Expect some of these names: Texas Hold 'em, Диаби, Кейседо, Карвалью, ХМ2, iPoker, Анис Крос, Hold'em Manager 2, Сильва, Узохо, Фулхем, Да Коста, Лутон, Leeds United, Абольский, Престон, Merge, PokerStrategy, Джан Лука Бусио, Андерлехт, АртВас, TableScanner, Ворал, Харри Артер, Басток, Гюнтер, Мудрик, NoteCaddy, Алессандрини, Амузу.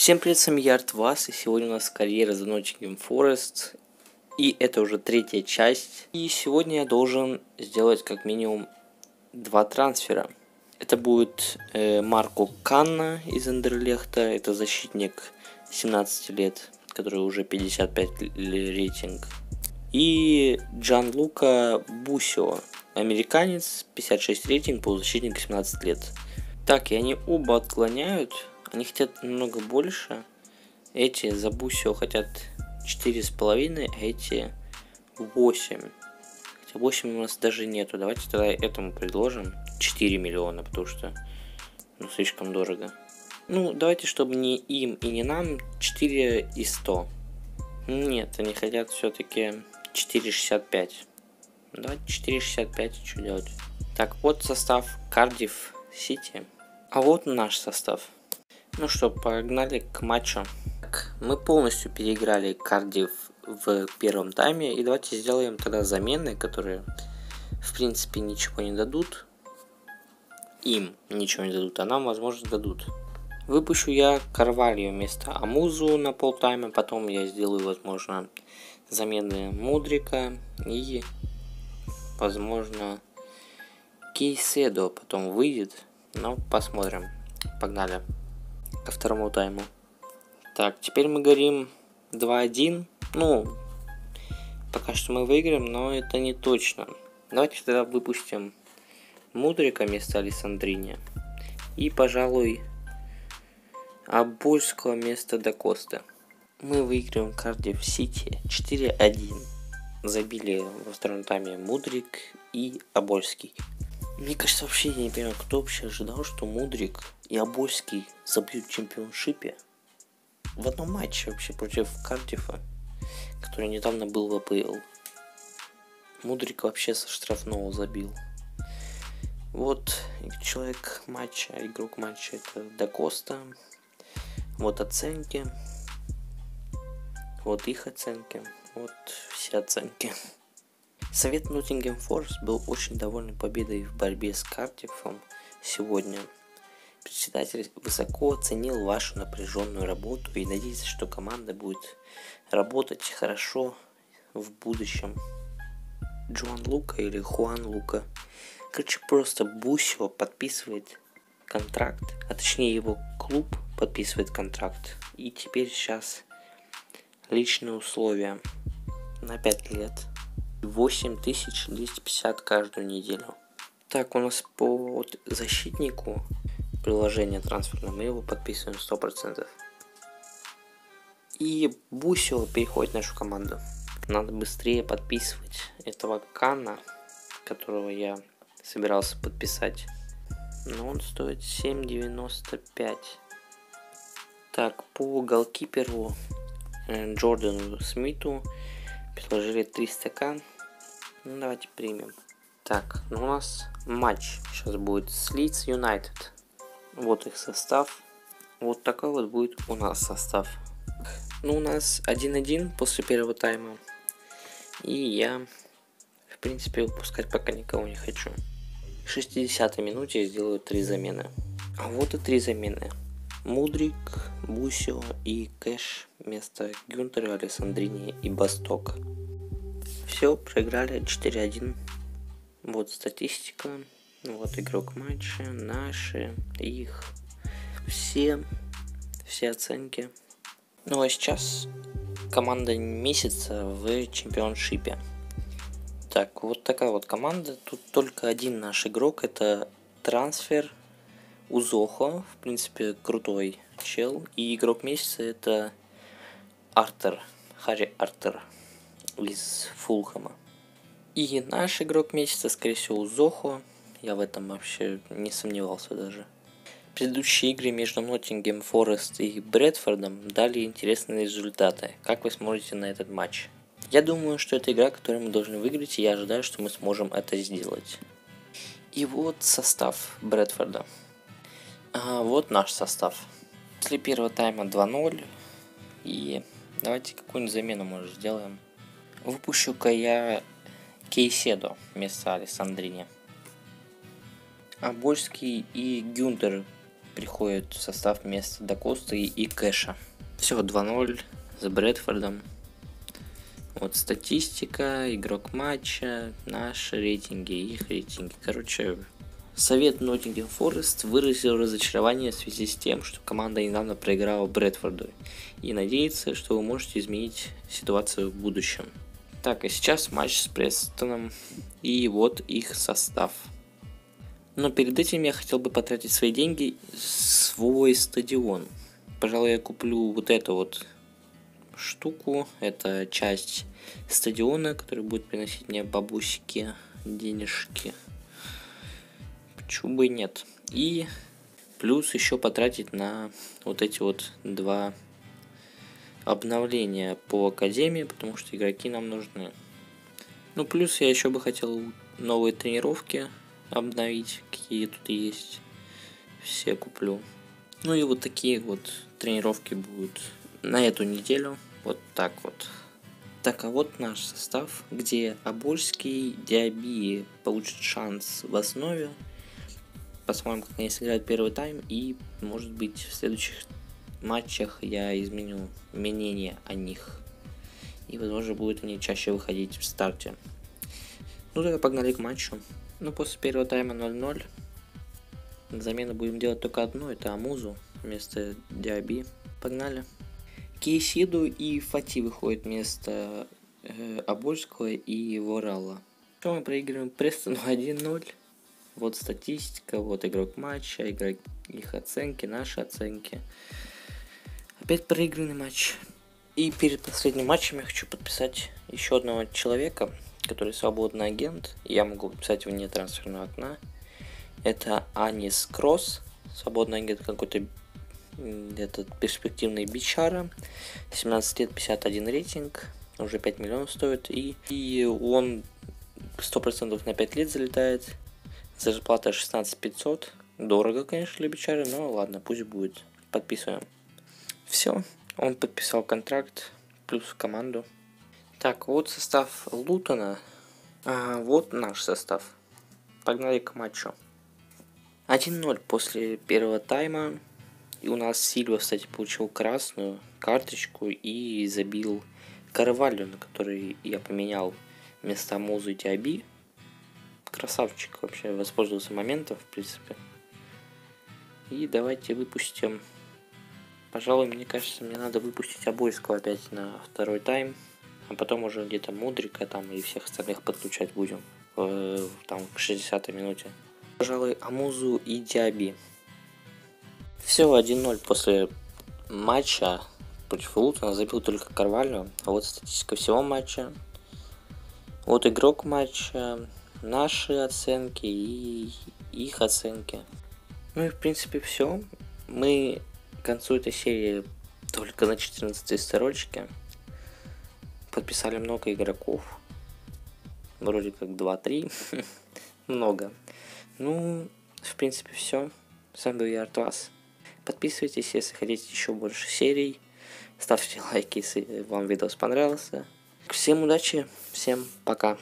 Всем привет, с вами я, АртВас, и сегодня у нас карьера за Ноттингем Форест, и это уже третья часть. И сегодня я должен сделать как минимум два трансфера. Это будет Марко Канна из Андерлехта, это защитник 17 лет, который уже 55 рейтинг. И Джан Лука Бусио, американец, 56 рейтинг, полузащитник 17 лет. Так, и они оба отклоняют. Они хотят намного больше. Эти за Бусио хотят 4,5, а эти 8. Хотя 8 у нас даже нету. Давайте тогда этому предложим 4 миллиона, потому что слишком дорого. Ну, давайте, чтобы не им и не нам, 4 и 100. Нет, они хотят все-таки 4,65. Давайте 4,65, что делать? Так, вот состав Cardiff City. А вот наш состав. Ну что, погнали к матчу. Так, мы полностью переиграли Cardiff в первом тайме. И давайте сделаем тогда замены, которые, в принципе, ничего не дадут. Им ничего не дадут, а нам, возможно, дадут. Выпущу я Карвалью вместо Амузу на полтайма. Потом я сделаю, возможно, замены Мудрика. И, возможно, Кейседо потом выйдет. Но посмотрим. Погнали ко второму тайму. Так, теперь мы горим 2-1. Ну, пока что мы выиграем, но это не точно. Давайте тогда выпустим Мудрика вместо Алессандрини. И, пожалуй, Абольского вместо Да Коста. Мы выиграем Cardiff City 4-1. Забили во втором тайме Мудрик и Абольский. Мне кажется, вообще я не понимаю, кто вообще ожидал, что Мудрик и Абольский забьют в чемпионшипе в одном матче вообще против Кардифа, который недавно был в АПЛ. Мудрик вообще со штрафного забил. Вот человек матча, игрок матча, это Да Коста. Вот оценки. Вот их оценки. Вот все оценки. Совет Ноттингем Форест был очень доволен победой в борьбе с Кардифом сегодня. Председатель высоко оценил вашу напряженную работу и надеется, что команда будет работать хорошо в будущем. Джоан Лука или Хуан Лука. Короче, просто Бусио подписывает контракт, а точнее его клуб подписывает контракт. И теперь сейчас личные условия на 5 лет. 8250 каждую неделю. Так, у нас по защитнику приложение трансферное, мы его подписываем 100%. И Бусио переходит в нашу команду. Надо быстрее подписывать этого Канна, которого я собирался подписать. Но он стоит 7,95. Так, по голкиперу Джордану Смиту предложили 300к. Ну, давайте примем. Так, ну у нас матч сейчас будет с Leeds United. Вот их состав. Вот такой вот будет у нас состав. Ну, у нас 1-1 после первого тайма. И я, в принципе, выпускать пока никого не хочу. В 60-й минуте я сделаю 3 замены. А вот и 3 замены. Мудрик, Бусио и Кэш вместо Гюнтера, Алессандрини и Басток. Все, проиграли 4-1. Вот статистика. Вот игрок матча, наши, их, все оценки. Ну а сейчас команда месяца в чемпионшипе. Так, вот такая вот команда. Тут только один наш игрок, это трансфер Узохо, в принципе, крутой чел. И игрок месяца это Артер, Харри Артер из Фулхема. И наш игрок месяца, скорее всего, Узохо. Я в этом вообще не сомневался даже. Предыдущие игры между Ноттингем Форест и Брэдфордом дали интересные результаты. Как вы смотрите на этот матч? Я думаю, что это игра, которую мы должны выиграть, и я ожидаю, что мы сможем это сделать. И вот состав Брэдфорда. А вот наш состав. После первого тайма 2-0. И давайте какую-нибудь замену, может, сделаем. Выпущу-ка я Кейседо вместо Алессандрини. Абольский и Гюнтер приходит в состав вместо Да Косты и Кэша. Все, 2-0 за Брэдфордом. Вот статистика, игрок матча, наши рейтинги, их рейтинги. Короче, совет Ноттингем Форест выразил разочарование в связи с тем, что команда недавно проиграла Брэдфорду, и надеется, что вы можете изменить ситуацию в будущем. Так, а сейчас матч с Престоном, и вот их состав. Но перед этим я хотел бы потратить свои деньги в свой стадион. Пожалуй, я куплю вот эту вот штуку. Это часть стадиона, который будет приносить мне бабусики денежки. Почему бы и нет. И плюс еще потратить на вот эти вот два обновления по академии, потому что игроки нам нужны. Ну плюс я еще бы хотел новые тренировки обновить, какие тут есть. Все куплю. Ну и вот такие вот тренировки будут на эту неделю. Вот так вот. Так, а вот наш состав, где Абольский, Диаби получит шанс в основе. Посмотрим, как они сыграют первый тайм, и, может быть, в следующих матчах я изменю мнение о них. И, возможно, будут они чаще выходить в старте. Ну, тогда погнали к матчу. Ну, после первого тайма 0-0. Замену будем делать только одну, это Амузу вместо Диаби. Погнали. Кейседо и Фати выходят вместо Абольского и Ворала. Что мы проигрываем Престону 1-0. Вот статистика, вот игрок матча, их оценки, наши оценки. Опять проигранный матч. И перед последним матчем я хочу подписать еще одного человека, который свободный агент. Я могу подписать вне трансферного окна. Это Анис Крос, свободный агент, какой-то этот перспективный бичара, 17 лет, 51 рейтинг, уже 5 миллионов стоит, и он 100% на 5 лет залетает, зарплата 16 500, дорого, конечно, для бичары, но ладно, пусть будет, подписываем. Все, он подписал контракт, плюс в команду. Так, вот состав Лутона, вот наш состав, погнали к матчу. 1-0 после первого тайма, и у нас Сильва, кстати, получил красную карточку и забил Карвалью, на который я поменял вместо Амузу и Диаби. Красавчик, вообще воспользовался моментом, в принципе. И давайте выпустим, пожалуй, мне кажется, мне надо выпустить Абольского опять на второй тайм, а потом уже где-то Мудрика там и всех остальных подключать будем там к 60-й минуте. Пожалуй, Амузу и Диаби. Все, 1-0 после матча против Лутона, забил только Карвалью. А вот статистика всего матча. Вот игрок матча, наши оценки и их оценки. Ну и в принципе все. Мы к концу этой серии только на 14-й строчке. Подписали много игроков. Вроде как 2-3. Много. Ну, в принципе, все. С вами был я, АртВас. Подписывайтесь, если хотите еще больше серий. Ставьте лайки, если вам видос понравился. Всем удачи, всем пока.